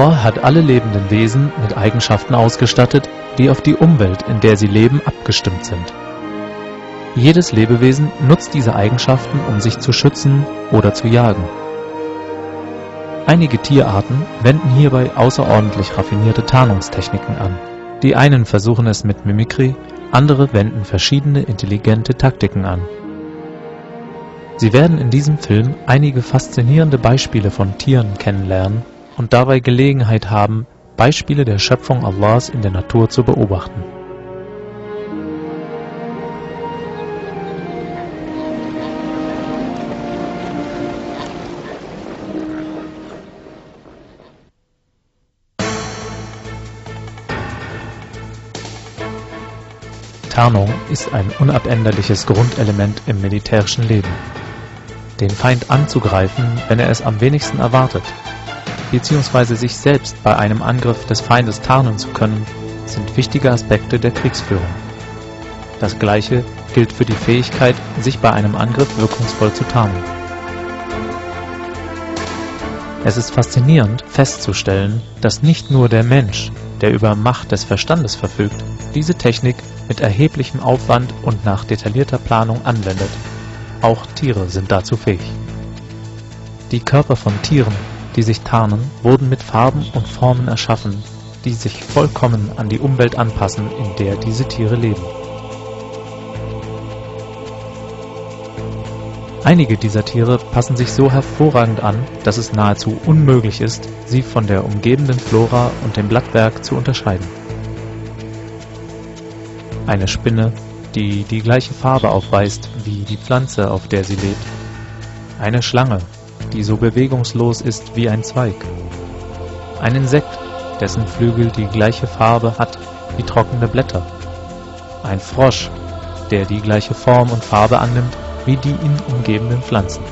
Allah hat alle lebenden Wesen mit Eigenschaften ausgestattet, die auf die Umwelt, in der sie leben, abgestimmt sind. Jedes Lebewesen nutzt diese Eigenschaften, um sich zu schützen oder zu jagen. Einige Tierarten wenden hierbei außerordentlich raffinierte Tarnungstechniken an. Die einen versuchen es mit Mimikry, andere wenden verschiedene intelligente Taktiken an. Sie werden in diesem Film einige faszinierende Beispiele von Tieren kennenlernen und dabei Gelegenheit haben, Beispiele der Schöpfung Allahs in der Natur zu beobachten. Tarnung ist ein unabänderliches Grundelement im militärischen Leben. Den Feind anzugreifen, wenn er es am wenigsten erwartet, beziehungsweise sich selbst bei einem Angriff des Feindes tarnen zu können, sind wichtige Aspekte der Kriegsführung. Das Gleiche gilt für die Fähigkeit, sich bei einem Angriff wirkungsvoll zu tarnen. Es ist faszinierend festzustellen, dass nicht nur der Mensch, der über Macht des Verstandes verfügt, diese Technik mit erheblichem Aufwand und nach detaillierter Planung anwendet. Auch Tiere sind dazu fähig. Die Körper von Tieren, die sich tarnen, wurden mit Farben und Formen erschaffen, die sich vollkommen an die Umwelt anpassen, in der diese Tiere leben. Einige dieser Tiere passen sich so hervorragend an, dass es nahezu unmöglich ist, sie von der umgebenden Flora und dem Blattwerk zu unterscheiden. Eine Spinne, die die gleiche Farbe aufweist wie die Pflanze, auf der sie lebt. Eine Schlange, die so bewegungslos ist wie ein Zweig. Ein Insekt, dessen Flügel die gleiche Farbe hat wie trockene Blätter. Ein Frosch, der die gleiche Form und Farbe annimmt wie die ihn umgebenden Pflanzen.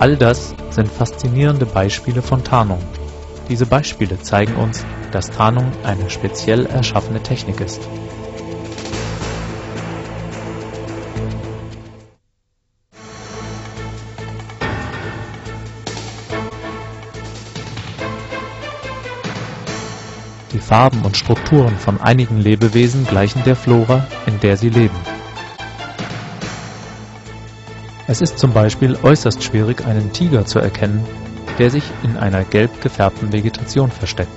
All das sind faszinierende Beispiele von Tarnung. Diese Beispiele zeigen uns, dass Tarnung eine speziell erschaffene Technik ist. Die Farben und Strukturen von einigen Lebewesen gleichen der Flora, in der sie leben. Es ist zum Beispiel äußerst schwierig, einen Tiger zu erkennen, der sich in einer gelb gefärbten Vegetation versteckt.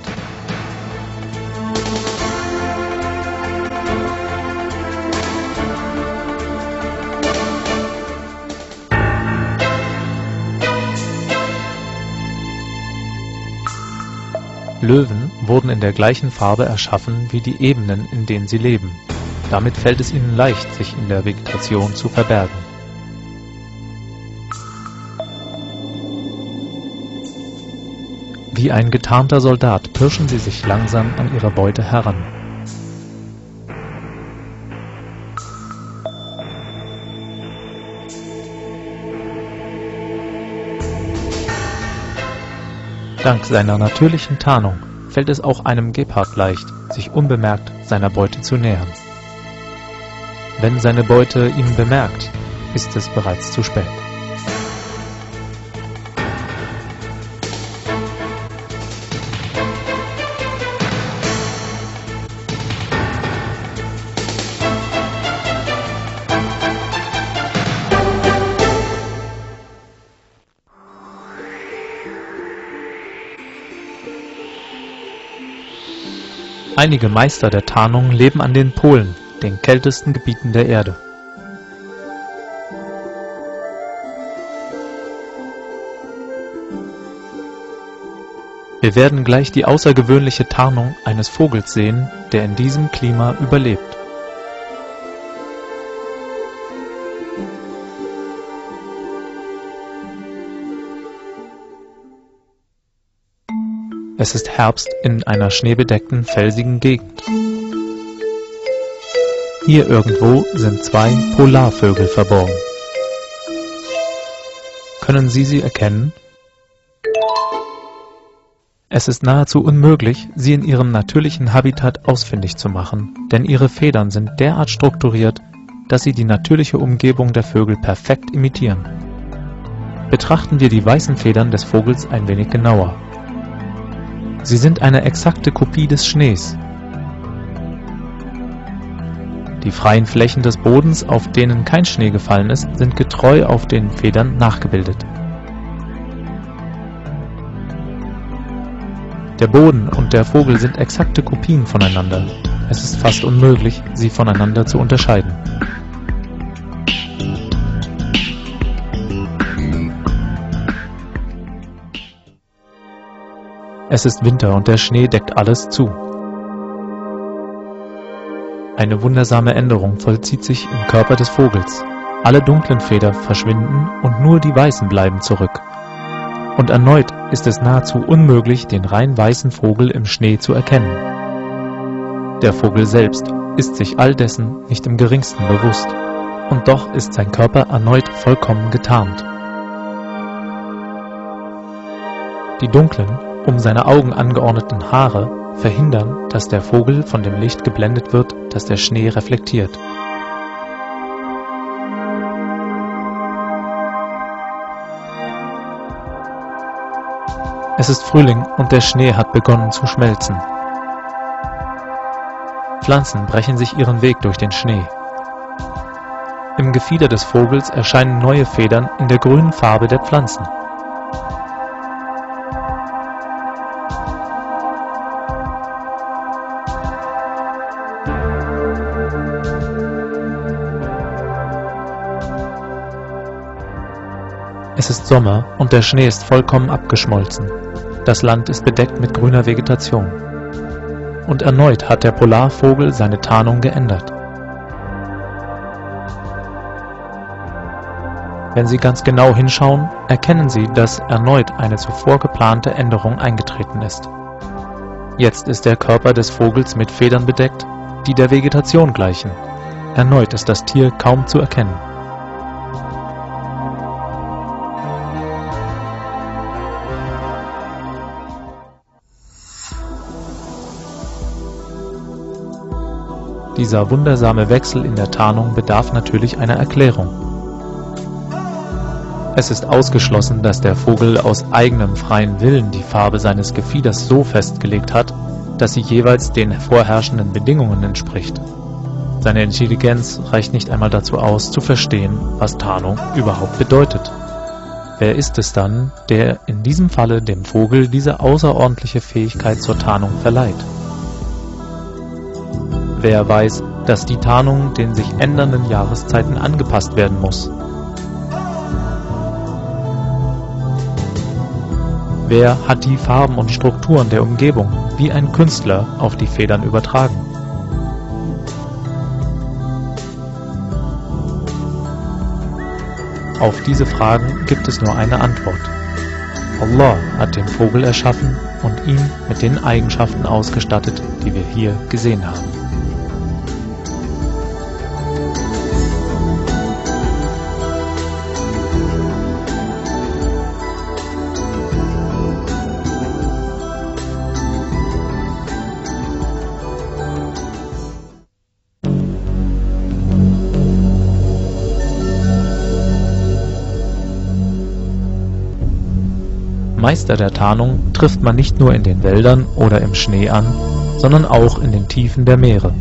Löwen wurden in der gleichen Farbe erschaffen wie die Ebenen, in denen sie leben. Damit fällt es ihnen leicht, sich in der Vegetation zu verbergen. Wie ein getarnter Soldat pirschen sie sich langsam an ihre Beute heran. Dank seiner natürlichen Tarnung fällt es auch einem Gepard leicht, sich unbemerkt seiner Beute zu nähern. Wenn seine Beute ihn bemerkt, ist es bereits zu spät. Einige Meister der Tarnung leben an den Polen, den kältesten Gebieten der Erde. Wir werden gleich die außergewöhnliche Tarnung eines Vogels sehen, der in diesem Klima überlebt. Es ist Herbst in einer schneebedeckten, felsigen Gegend. Hier irgendwo sind zwei Polarvögel verborgen. Können Sie sie erkennen? Es ist nahezu unmöglich, sie in ihrem natürlichen Habitat ausfindig zu machen, denn ihre Federn sind derart strukturiert, dass sie die natürliche Umgebung der Vögel perfekt imitieren. Betrachten wir die weißen Federn des Vogels ein wenig genauer. Sie sind eine exakte Kopie des Schnees. Die freien Flächen des Bodens, auf denen kein Schnee gefallen ist, sind getreu auf den Federn nachgebildet. Der Boden und der Vogel sind exakte Kopien voneinander. Es ist fast unmöglich, sie voneinander zu unterscheiden. Es ist Winter und der Schnee deckt alles zu. Eine wundersame Änderung vollzieht sich im Körper des Vogels. Alle dunklen Federn verschwinden und nur die weißen bleiben zurück. Und erneut ist es nahezu unmöglich, den rein weißen Vogel im Schnee zu erkennen. Der Vogel selbst ist sich all dessen nicht im geringsten bewusst. Und doch ist sein Körper erneut vollkommen getarnt. Die dunklen, um seine Augen angeordneten Haare verhindern, dass der Vogel von dem Licht geblendet wird, das der Schnee reflektiert. Es ist Frühling und der Schnee hat begonnen zu schmelzen. Pflanzen brechen sich ihren Weg durch den Schnee. Im Gefieder des Vogels erscheinen neue Federn in der grünen Farbe der Pflanzen. Es ist Sommer und der Schnee ist vollkommen abgeschmolzen. Das Land ist bedeckt mit grüner Vegetation. Und erneut hat der Polarvogel seine Tarnung geändert. Wenn Sie ganz genau hinschauen, erkennen Sie, dass erneut eine zuvor geplante Änderung eingetreten ist. Jetzt ist der Körper des Vogels mit Federn bedeckt, die der Vegetation gleichen. Erneut ist das Tier kaum zu erkennen. Dieser wundersame Wechsel in der Tarnung bedarf natürlich einer Erklärung. Es ist ausgeschlossen, dass der Vogel aus eigenem freien Willen die Farbe seines Gefieders so festgelegt hat, dass sie jeweils den vorherrschenden Bedingungen entspricht. Seine Intelligenz reicht nicht einmal dazu aus, zu verstehen, was Tarnung überhaupt bedeutet. Wer ist es dann, der in diesem Falle dem Vogel diese außerordentliche Fähigkeit zur Tarnung verleiht? Wer weiß, dass die Tarnung den sich ändernden Jahreszeiten angepasst werden muss? Wer hat die Farben und Strukturen der Umgebung wie ein Künstler auf die Federn übertragen? Auf diese Fragen gibt es nur eine Antwort. Allah hat den Vogel erschaffen und ihn mit den Eigenschaften ausgestattet, die wir hier gesehen haben. Meister der Tarnung trifft man nicht nur in den Wäldern oder im Schnee an, sondern auch in den Tiefen der Meere.